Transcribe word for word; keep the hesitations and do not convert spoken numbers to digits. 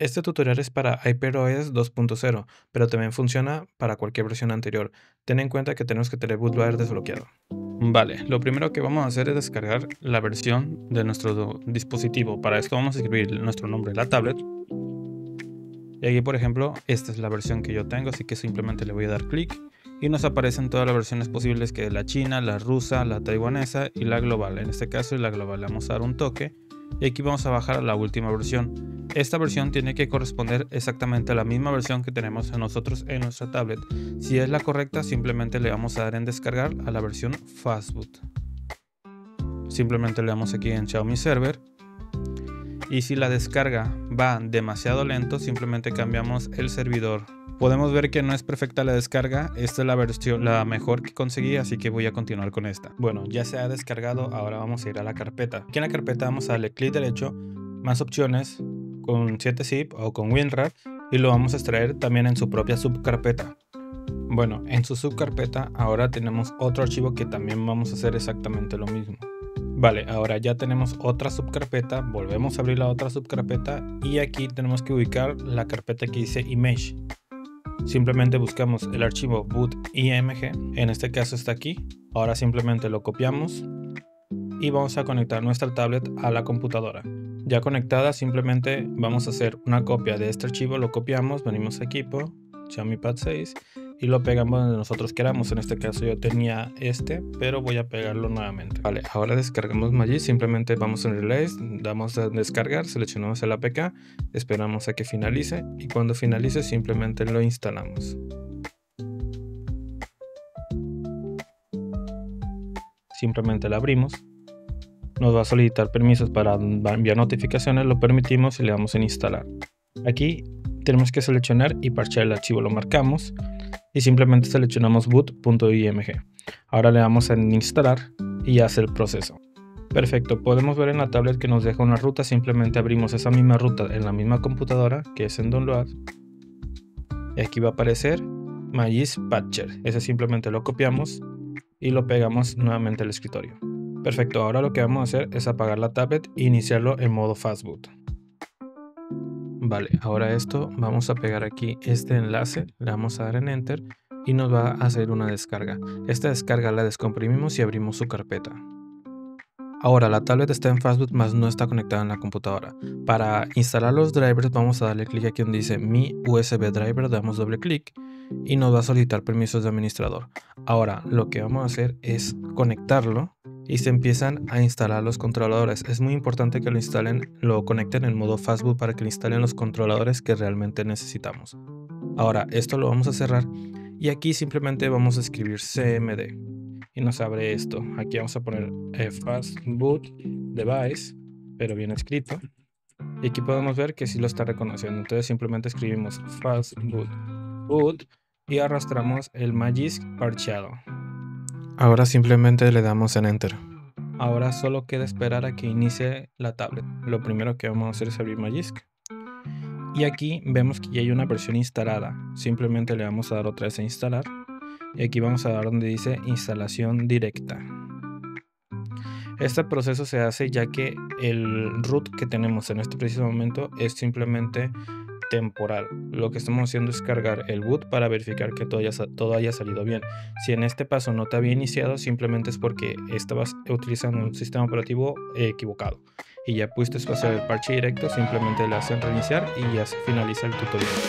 Este tutorial es para HyperOS dos punto cero, pero también funciona para cualquier versión anterior. Ten en cuenta que tenemos que tener Bootloader desbloqueado. Vale, lo primero que vamos a hacer es descargar la versión de nuestro dispositivo. Para esto vamos a escribir nuestro nombre en la tablet. Y aquí, por ejemplo, esta es la versión que yo tengo, así que simplemente le voy a dar clic. Y nos aparecen todas las versiones posibles, que es la china, la rusa, la taiwanesa y la global. En este caso es la global, le vamos a dar un toque. Y aquí vamos a bajar a la última versión. Esta versión tiene que corresponder exactamente a la misma versión que tenemos nosotros en nuestra tablet. Si es la correcta, simplemente le vamos a dar en descargar a la versión FastBoot. Simplemente le damos aquí en Xiaomi Server. Y si la descarga va demasiado lento, simplemente cambiamos el servidor. Podemos ver que no es perfecta la descarga, esta es la versión, la mejor que conseguí, así que voy a continuar con esta. Bueno, ya se ha descargado, ahora vamos a ir a la carpeta. Aquí en la carpeta vamos a darle clic derecho, más opciones, con siete zip o con WinRAR, y lo vamos a extraer también en su propia subcarpeta. Bueno, en su subcarpeta ahora tenemos otro archivo que también vamos a hacer exactamente lo mismo. Vale, ahora ya tenemos otra subcarpeta, volvemos a abrir la otra subcarpeta y aquí tenemos que ubicar la carpeta que dice Image. Simplemente buscamos el archivo boot punto img, en este caso está aquí. Ahora simplemente lo copiamos y vamos a conectar nuestra tablet a la computadora. Ya conectada, simplemente vamos a hacer una copia de este archivo, lo copiamos, venimos a equipo, Xiaomi Pad seis y lo pegamos donde nosotros queramos. En este caso yo tenía este, pero voy a pegarlo nuevamente. Vale, ahora descargamos Magisk, simplemente vamos en Relays, damos a descargar, seleccionamos el A P K, esperamos a que finalice y cuando finalice simplemente lo instalamos. Simplemente la abrimos, nos va a solicitar permisos para enviar notificaciones, lo permitimos y le damos en instalar. Aquí tenemos que seleccionar y parchear el archivo, lo marcamos y simplemente seleccionamos boot punto img. Ahora le damos en instalar y hace el proceso. Perfecto, podemos ver en la tablet que nos deja una ruta, simplemente abrimos esa misma ruta en la misma computadora, que es en download, y aquí va a aparecer Magisk Patcher, ese simplemente lo copiamos y lo pegamos nuevamente al escritorio. Perfecto, ahora lo que vamos a hacer es apagar la tablet e iniciarlo en modo fastboot. Vale, ahora esto, vamos a pegar aquí este enlace, le vamos a dar en Enter y nos va a hacer una descarga. Esta descarga la descomprimimos y abrimos su carpeta. Ahora la tablet está en fastboot, más no está conectada en la computadora. Para instalar los drivers vamos a darle clic aquí donde dice Mi U S B Driver, damos doble clic y nos va a solicitar permisos de administrador. Ahora lo que vamos a hacer es conectarlo y se empiezan a instalar los controladores. Es muy importante que lo instalen, lo conecten en modo fastboot para que le instalen los controladores que realmente necesitamos. Ahora esto lo vamos a cerrar y aquí simplemente vamos a escribir C M D y nos abre esto. Aquí vamos a poner eh, fastboot device, pero bien escrito, y aquí podemos ver que sí lo está reconociendo. Entonces simplemente escribimos fastboot boot y arrastramos el Magisk parcheado. Ahora simplemente le damos en Enter. Ahora solo queda esperar a que inicie la tablet. Lo primero que vamos a hacer es abrir Magisk. Y aquí vemos que ya hay una versión instalada. Simplemente le vamos a dar otra vez a instalar. Y aquí vamos a dar donde dice instalación directa. Este proceso se hace ya que el root que tenemos en este preciso momento es simplemente temporal. Lo que estamos haciendo es cargar el boot para verificar que todo haya, todo haya salido bien. Si en este paso no te había iniciado, simplemente es porque estabas utilizando un sistema operativo equivocado y ya pudiste hacer el parche directo, simplemente le hacen reiniciar y ya se finaliza el tutorial.